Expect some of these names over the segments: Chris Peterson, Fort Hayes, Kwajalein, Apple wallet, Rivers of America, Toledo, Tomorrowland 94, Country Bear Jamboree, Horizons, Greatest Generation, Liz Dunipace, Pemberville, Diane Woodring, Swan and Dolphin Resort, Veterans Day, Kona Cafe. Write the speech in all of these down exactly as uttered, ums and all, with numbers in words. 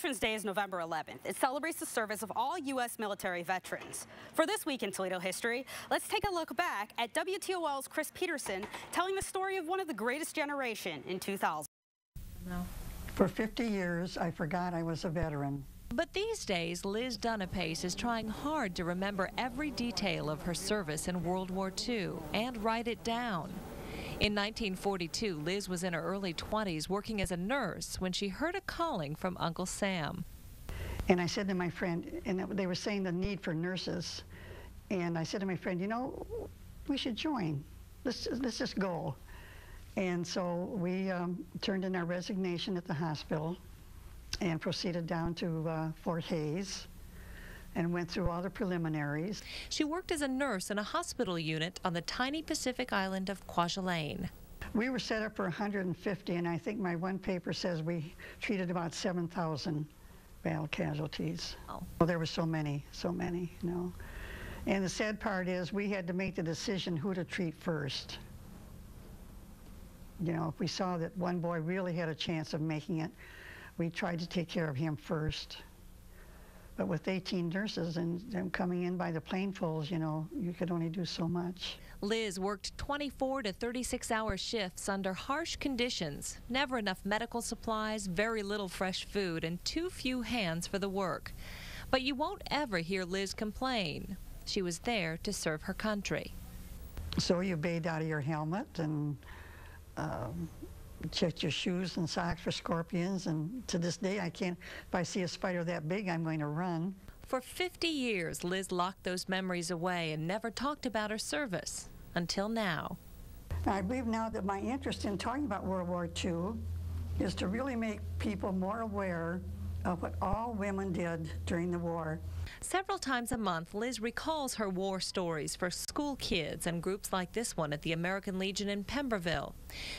Veterans Day is November eleventh. It celebrates the service of all U S military veterans. For this week in Toledo history, let's take a look back at W T O L's Chris Peterson telling the story of one of the greatest generation in two thousand. No. For fifty years, I forgot I was a veteran. But these days, Liz Dunipace is trying hard to remember every detail of her service in World War Two and write it down. In nineteen forty-two, Liz was in her early twenties working as a nurse when she heard a calling from Uncle Sam. And I said to my friend, and they were saying the need for nurses, and I said to my friend, you know, we should join. Let's, let's just go. And so we um, turned in our resignation at the hospital and proceeded down to uh, Fort Hayes and went through all the preliminaries. She worked as a nurse in a hospital unit on the tiny Pacific island of Kwajalein. We were set up for one hundred fifty, and I think my one paper says we treated about seven thousand battle casualties. Oh. Well, there were so many, so many, you know. And the sad part is we had to make the decision who to treat first. You know, if we saw that one boy really had a chance of making it, we tried to take care of him first. But with eighteen nurses and them coming in by the planefuls, you know, you could only do so much. Liz worked twenty-four to thirty-six hour shifts under harsh conditions, never enough medical supplies, very little fresh food, and too few hands for the work. But you won't ever hear Liz complain. She was there to serve her country. So you bathed out of your helmet and um, checked your shoes and socks for scorpions, and to this day I can't, if I see a spider that big, I'm going to run. For fifty years, Liz locked those memories away and never talked about her service until now. I believe now that my interest in talking about World War Two is to really make people more aware of what all women did during the war. Several times a month, Liz recalls her war stories for school kids and groups like this one at the American Legion in Pemberville.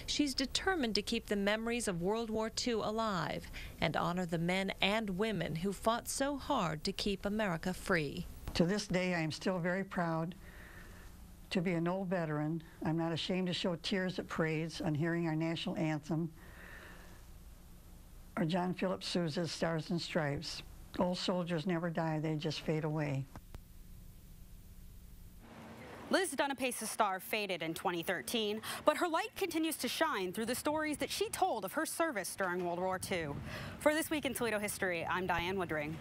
She's determined to keep the memories of World War Two alive and honor the men and women who fought so hard to keep America free. To this day, I am still very proud to be an old veteran. I'm not ashamed to show tears at parades on hearing our national anthem or John Philip Sousa's Stars and Stripes. Old soldiers never die, they just fade away. Liz Dunipace's star faded in twenty thirteen, but her light continues to shine through the stories that she told of her service during World War Two. For This Week in Toledo History, I'm Diane Woodring.